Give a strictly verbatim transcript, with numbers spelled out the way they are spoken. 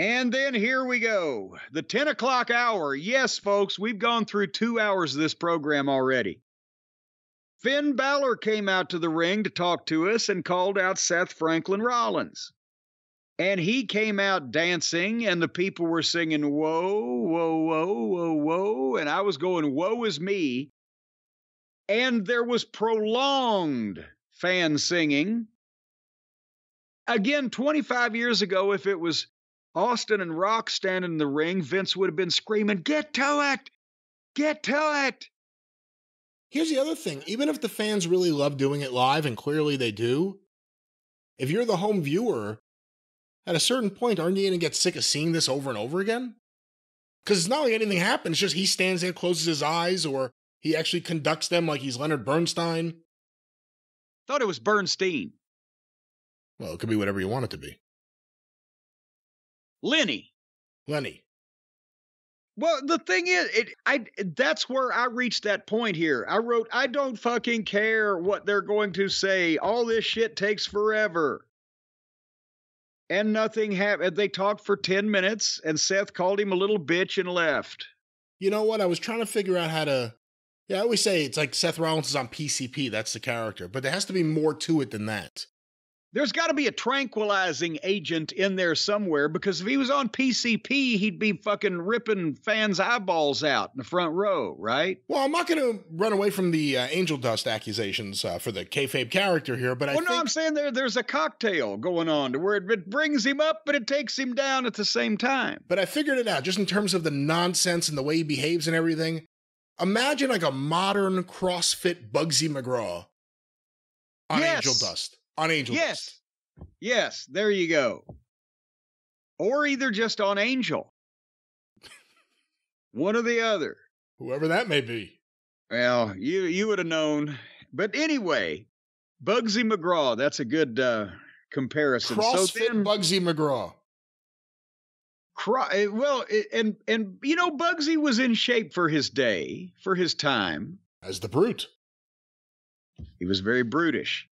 And then here we go, the ten o'clock hour. Yes, folks, we've gone through two hours of this program already. Finn Balor came out to the ring to talk to us and called out Seth Franklin Rollins. And he came out dancing, and the people were singing, whoa, whoa, whoa, whoa, whoa. And I was going, woe is me. And there was prolonged fan singing. Again, twenty-five years ago, if it was Austin and Rock standing in the ring, Vince would have been screaming, get to it! Get to it! Here's the other thing. Even if the fans really love doing it live, and clearly they do, if you're the home viewer, at a certain point, aren't you going to get sick of seeing this over and over again? Because it's not like anything happens, it's just he stands there, closes his eyes, or he actually conducts them like he's Leonard Bernstein. Thought it was Bernstein. Well, it could be whatever you want it to be. Lenny. Lenny. Well, the thing is, it, I, that's where I reached that point here. I wrote, I don't fucking care what they're going to say. All this shit takes forever. And nothing happened. They talked for ten minutes, and Seth called him a little bitch and left. You know what? I was trying to figure out how to... Yeah, I always say it's like Seth Rollins is on P C P. That's the character. But there has to be more to it than that. There's got to be a tranquilizing agent in there somewhere, because if he was on P C P, he'd be fucking ripping fans' eyeballs out in the front row, right? Well, I'm not going to run away from the uh, angel dust accusations uh, for the kayfabe character here, but I well, think... Well, no, I'm saying there, there's a cocktail going on to where it, it brings him up, but it takes him down at the same time. But I figured it out, just in terms of the nonsense and the way he behaves and everything. Imagine like a modern CrossFit Bugsy McGraw on yes. angel dust. On Angel Yes. Dust. Yes, there you go. Or either just on Angel. One or the other. Whoever that may be. Well, you you would have known. But anyway, Bugsy McGraw, that's a good uh, comparison. CrossFit so then, Bugsy McGraw. Cro well, and, and, you know, Bugsy was in shape for his day, for his time. As the brute. He was very brutish.